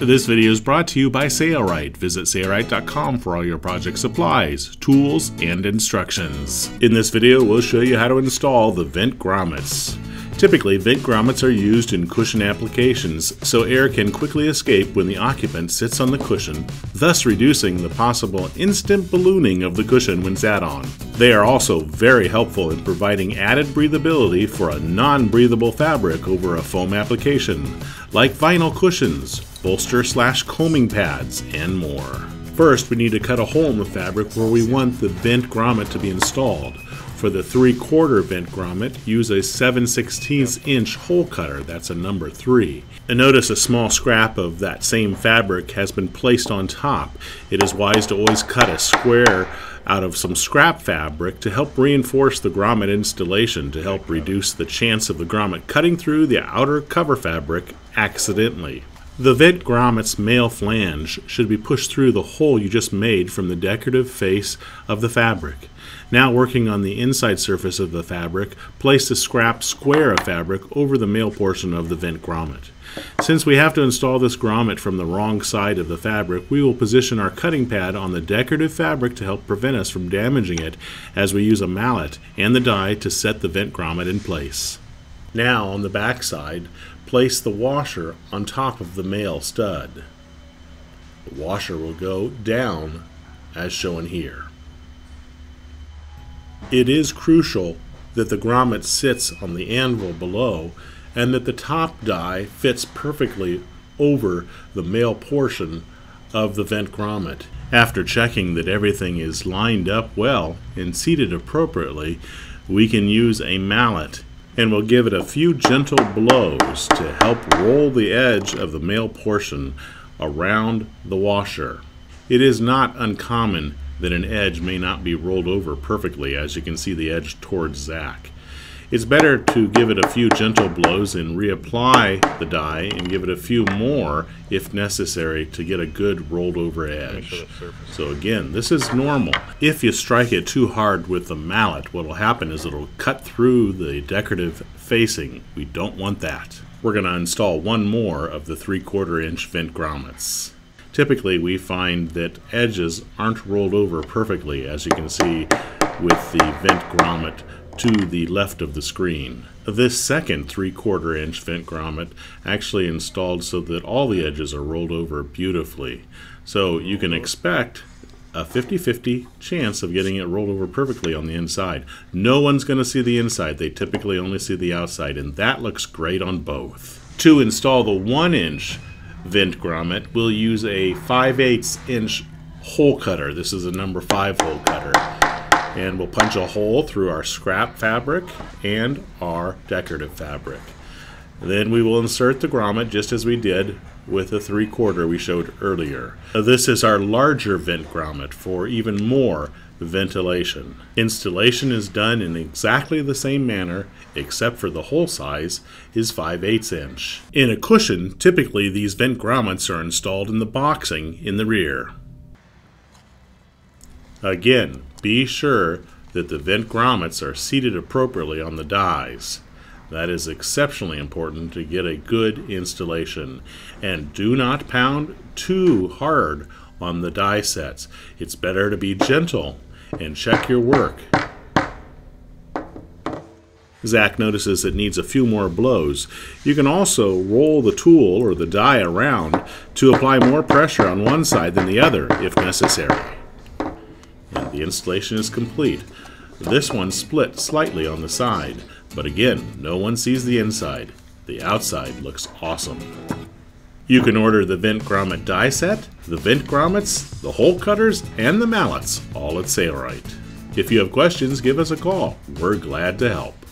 This video is brought to you by Sailrite. Visit sailrite.com for all your project supplies, tools, and instructions. In this video, we'll show you how to install the vent grommets. Typically, vent grommets are used in cushion applications, so air can quickly escape when the occupant sits on the cushion, thus reducing the possible instant ballooning of the cushion when sat on. They are also very helpful in providing added breathability for a non-breathable fabric over a foam application, like vinyl cushions, bolster/combing pads, and more. First, we need to cut a hole in the fabric where we want the vent grommet to be installed. For the 3/4 vent grommet, use a 7/16 inch hole cutter, that's a number 3. And notice a small scrap of that same fabric has been placed on top. It is wise to always cut a square out of some scrap fabric to help reinforce the grommet installation, to help reduce the chance of the grommet cutting through the outer cover fabric accidentally. The vent grommet's male flange should be pushed through the hole you just made from the decorative face of the fabric. Now, working on the inside surface of the fabric, place the scrap square of fabric over the male portion of the vent grommet. Since we have to install this grommet from the wrong side of the fabric, we will position our cutting pad on the decorative fabric to help prevent us from damaging it as we use a mallet and the die to set the vent grommet in place. Now, on the back side, place the washer on top of the male stud. The washer will go down as shown here. It is crucial that the grommet sits on the anvil below and that the top die fits perfectly over the male portion of the vent grommet. After checking that everything is lined up well and seated appropriately, we can use a mallet and we'll give it a few gentle blows to help roll the edge of the male portion around the washer. It is not uncommon that an edge may not be rolled over perfectly, as you can see the edge towards Zach. It's better to give it a few gentle blows and reapply the die and give it a few more if necessary to get a good rolled over edge. So again, this is normal. If you strike it too hard with the mallet, what will happen is it'll cut through the decorative facing. We don't want that. We're going to install one more of the 3/4 inch vent grommets. Typically, we find that edges aren't rolled over perfectly, as you can see with the vent grommet to the left of the screen. This second 3/4 inch vent grommet actually installed so that all the edges are rolled over beautifully. So you can expect a 50-50 chance of getting it rolled over perfectly on the inside. No one's going to see the inside. They typically only see the outside, and that looks great on both. To install the 1 inch vent grommet, we'll use a 5/8 inch hole cutter. This is a number 5 hole cutter. And we'll punch a hole through our scrap fabric and our decorative fabric. Then we will insert the grommet just as we did with the 3/4 we showed earlier. This is our larger vent grommet for even more ventilation. Installation is done in exactly the same manner, except for the hole size is 5/8 inch. In a cushion, typically these vent grommets are installed in the boxing in the rear. Again, be sure that the vent grommets are seated appropriately on the dies. That is exceptionally important to get a good installation. And do not pound too hard on the die sets. It's better to be gentle and check your work. Zach notices it needs a few more blows. You can also roll the tool or the die around to apply more pressure on one side than the other if necessary. And the installation is complete. This one split slightly on the side, but again, no one sees the inside. The outside looks awesome. You can order the vent grommet die set, the vent grommets, the hole cutters, and the mallets all at Sailrite. If you have questions, give us a call. We're glad to help.